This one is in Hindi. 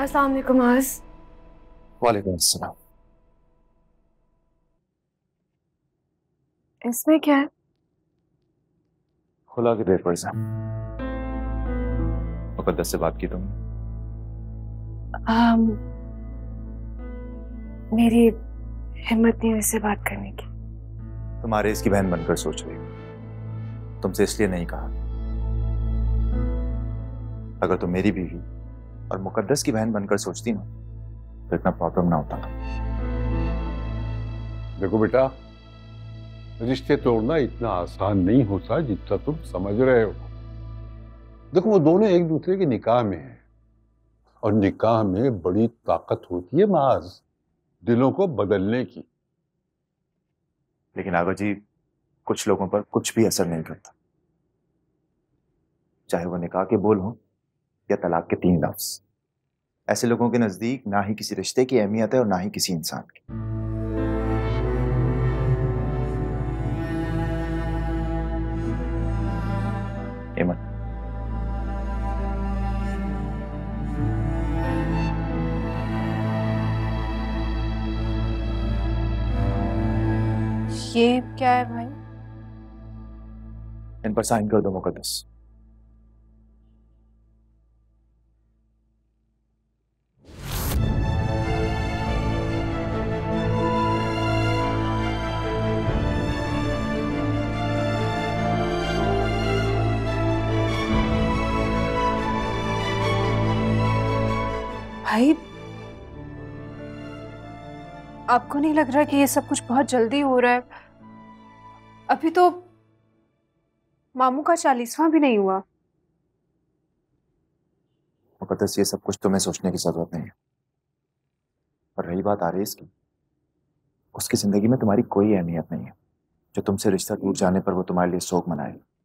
अस्सलाम वालेकुम। वालेकुम अस्सलाम। इसमें क्या है? खुला के देर पर साहब मुक़द्दस से बात की तुमने? मेरी हिम्मत नहीं इससे बात करने की। तुम्हारे इसकी बहन बनकर सोच रही हूँ, तुमसे इसलिए नहीं कहा। अगर तुम मेरी बीवी और मुक़द्दस की बहन बनकर सोचती ना तो इतना प्रॉब्लम ना होता। देखो बेटा, रिश्ते तोड़ना इतना आसान नहीं होता जितना तुम समझ रहे हो। देखो वो दोनों एक दूसरे के निकाह में हैं और निकाह में बड़ी ताकत होती है माज दिलों को बदलने की। लेकिन आगा जी, कुछ लोगों पर कुछ भी असर नहीं करता, चाहे वो निकाह के बोल हों या तलाक के 3 लफ्ज। ऐसे लोगों के नजदीक ना ही किसी रिश्ते की अहमियत है और ना ही किसी इंसान की। ये क्या है भाई? इन पर साइन कर दो मुक़द्दस। भाई आपको नहीं लग रहा कि ये सब कुछ बहुत जल्दी हो रहा है? अभी तो मामू का 40वां भी नहीं हुआ। मुक़द्दस, ये सब कुछ तुम्हें सोचने की जरूरत नहीं है। और रही बात आरेज़ की, उसकी जिंदगी में तुम्हारी कोई अहमियत नहीं है। जो तुमसे रिश्ता टूट जाने पर वो तुम्हारे लिए शोक मनाएगी।